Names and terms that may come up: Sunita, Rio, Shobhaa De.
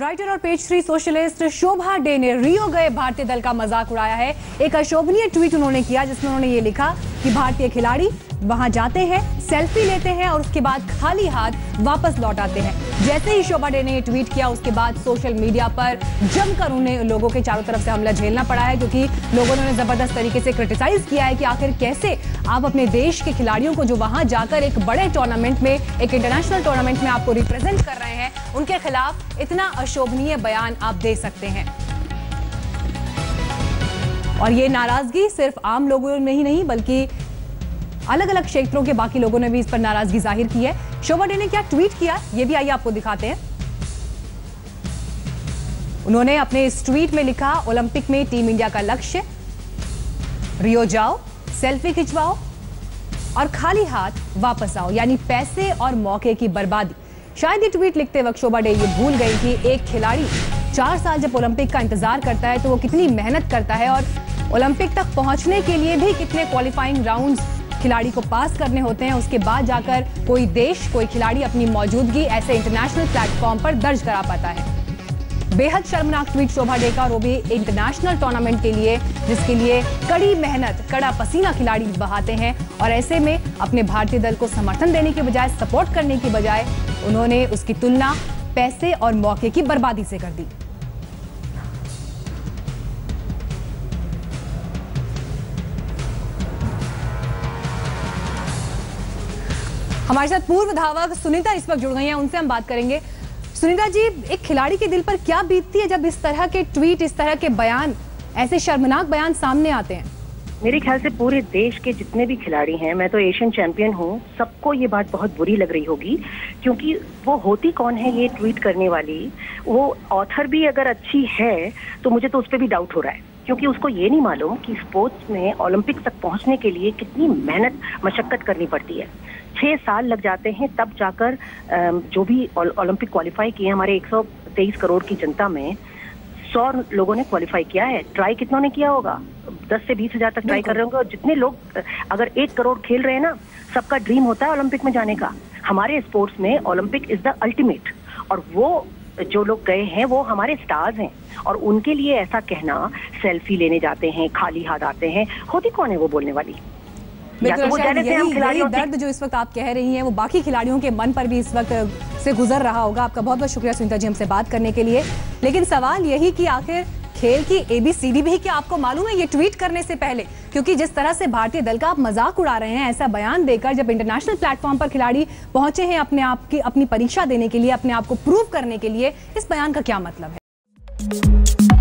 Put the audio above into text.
Writer और page 3 socialist शोभा डे ने Rio गए भारतीय दल का मजाक उड़ाया है। एक अशोभनीय ट्वीट उन्होंने किया जिसमें उन्होंने ये लिखा कि भारतीय खिलाड़ी वहां जाते हैं, सेल्फी लेते हैं और उसके बाद खाली हाथ वापस लौट आते हैं। जैसे ही शोभा डे ने ये ट्वीट किया उसके बाद सोशल मीडिया पर जमकर उन्हें लोगों के चारों तरफ से हमला झेलना पड़ा है, क्योंकि लोगों ने उन्हें जबरदस्त तरीके से क्रिटिसाइज किया है कि आखिर कैसे आप अपने देश के खिलाड़ियों को जो वहां जाकर एक बड़े टूर्नामेंट में, एक इंटरनेशनल टूर्नामेंट में आपको रिप्रेजेंट कर रहे हैं, उनके खिलाफ इतना अशोभनीय बयान आप दे सकते हैं। और ये नाराजगी सिर्फ आम लोगों में ही नहीं बल्कि अलग अलग क्षेत्रों के बाकी लोगों ने भी इस पर नाराजगी जाहिर की है। शोभा डे ने क्या ट्वीट किया ये भी आइए आपको दिखाते हैं। उन्होंने अपने इस ट्वीट में लिखा, ओलंपिक में टीम इंडिया का लक्ष्य रियो जाओ, सेल्फी खिंचवाओ और खाली हाथ वापस आओ, यानी पैसे और मौके की बर्बादी। शायद ये ट्वीट लिखते वक्त शोभा डे ये भूल गई कि एक खिलाड़ी 4 साल जब ओलंपिक का इंतजार करता है तो वो कितनी मेहनत करता है और ओलंपिक तक पहुंचने के लिए भी कितने क्वालिफाइंग राउंड्स खिलाड़ी को पास करने होते हैं, उसके बाद जाकर कोई देश, कोई खिलाड़ी अपनी मौजूदगी ऐसे इंटरनेशनल प्लेटफॉर्म पर दर्ज करा पाता है। बेहद शर्मनाक ट्वीट शोभा डे का, वो भी इंटरनेशनल टूर्नामेंट के लिए जिसके लिए कड़ी मेहनत, कड़ा पसीना खिलाड़ी बहाते हैं। और ऐसे में अपने भारतीय दल को समर्थन देने के बजाय, सपोर्ट करने के बजाय उन्होंने उसकी तुलना पैसे और मौके की बर्बादी से कर दी। हमारे साथ पूर्व धावक सुनीता इस वक्त जुड़ गई हैं, उनसे हम बात करेंगे। सुनीता जी, एक खिलाड़ी के दिल पर क्या बीतती है जब इस तरह के ट्वीट, इस तरह के बयान, ऐसे शर्मनाक बयान सामने आते हैं? मेरे ख्याल से पूरे देश के जितने भी खिलाड़ी हैं, मैं तो एशियन चैंपियन हूँ, सबको ये बात बहुत बुरी लग रही होगी, क्योंकि वो होती कौन है ये ट्वीट करने वाली, वो ऑथर भी अगर अच्छी है तो मुझे तो उस पर भी डाउट हो रहा है, क्योंकि उसको ये नहीं मालूम कि स्पोर्ट्स में ओलंपिक्स तक पहुँचने के लिए कितनी मेहनत मशक्कत करनी पड़ती है। 6 साल लग जाते हैं तब जाकर जो भी ओलंपिक क्वालिफाई किए हमारे 123 करोड़ की जनता में 100 लोगों ने क्वालिफाई किया है। ट्राई कितनों ने किया होगा? 10 से 20 हजार तक ट्राई कर रहे होंगे। और जितने लोग, अगर 1 करोड़ खेल रहे हैं ना, सबका ड्रीम होता है ओलंपिक में जाने का। हमारे स्पोर्ट्स में ओलंपिक इज द अल्टीमेट, और वो जो लोग गए हैं वो हमारे स्टार्स हैं, और उनके लिए ऐसा कहना, सेल्फी लेने जाते हैं, खाली हाथ आते हैं, होती कौन है वो बोलने वाली? यही दर्द जो इस वक्त आप कह रही हैं वो बाकी खिलाड़ियों के मन पर भी इस वक्त से गुजर रहा होगा। आपका बहुत बहुत शुक्रिया सुनीता जी हमसे बात करने के लिए। लेकिन सवाल यही कि आखिर खेल की ABCD भी क्या आपको मालूम है ये ट्वीट करने से पहले? क्योंकि जिस तरह से भारतीय दल का आप मजाक उड़ा रहे हैं, ऐसा बयान देकर, जब इंटरनेशनल प्लेटफॉर्म पर खिलाड़ी पहुंचे हैं अपने आप की, अपनी परीक्षा देने के लिए, अपने आप को प्रूव करने के लिए, इस बयान का क्या मतलब है?